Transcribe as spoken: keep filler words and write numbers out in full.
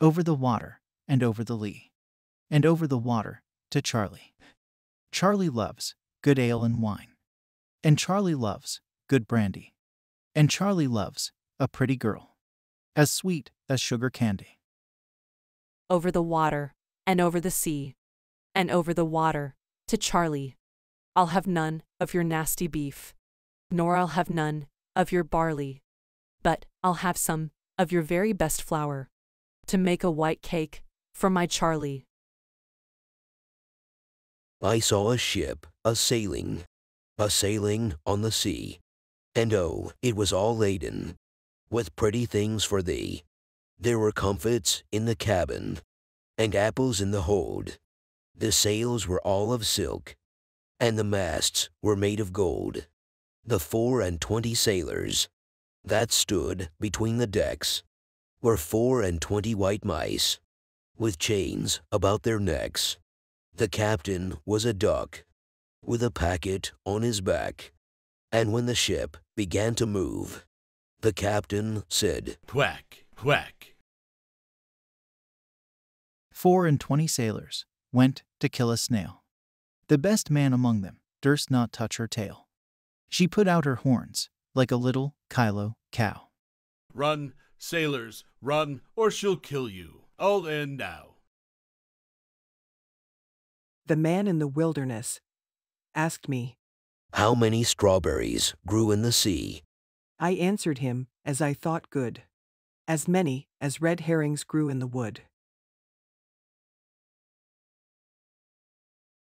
over the water, and over the lee, and over the water, to Charlie. Charlie loves good ale and wine, and Charlie loves good brandy, and Charlie loves a pretty girl, as sweet as sugar candy. Over the water, and over the sea, and over the water, to Charlie. I'll have none of your nasty beef, nor I'll have none of your barley, but I'll have some of your very best flour, to make a white cake for my Charlie. I saw a ship, a-sailing, a-sailing on the sea, and oh, it was all laden with pretty things for thee. There were comfits in the cabin, and apples in the hold. The sails were all of silk, and the masts were made of gold. The four and twenty sailors that stood between the decks were four and twenty white mice, with chains about their necks. The captain was a duck, with a packet on his back. And when the ship began to move, the captain said, "Quack, quack." Four and twenty sailors went to kill a snail. The best man among them durst not touch her tail. She put out her horns like a little Kylo cow. "Run, sailors, run, or she'll kill you. I'll end now." The man in the wilderness asked me, "How many strawberries grew in the sea?" I answered him, as I thought good, "As many as red herrings grew in the wood."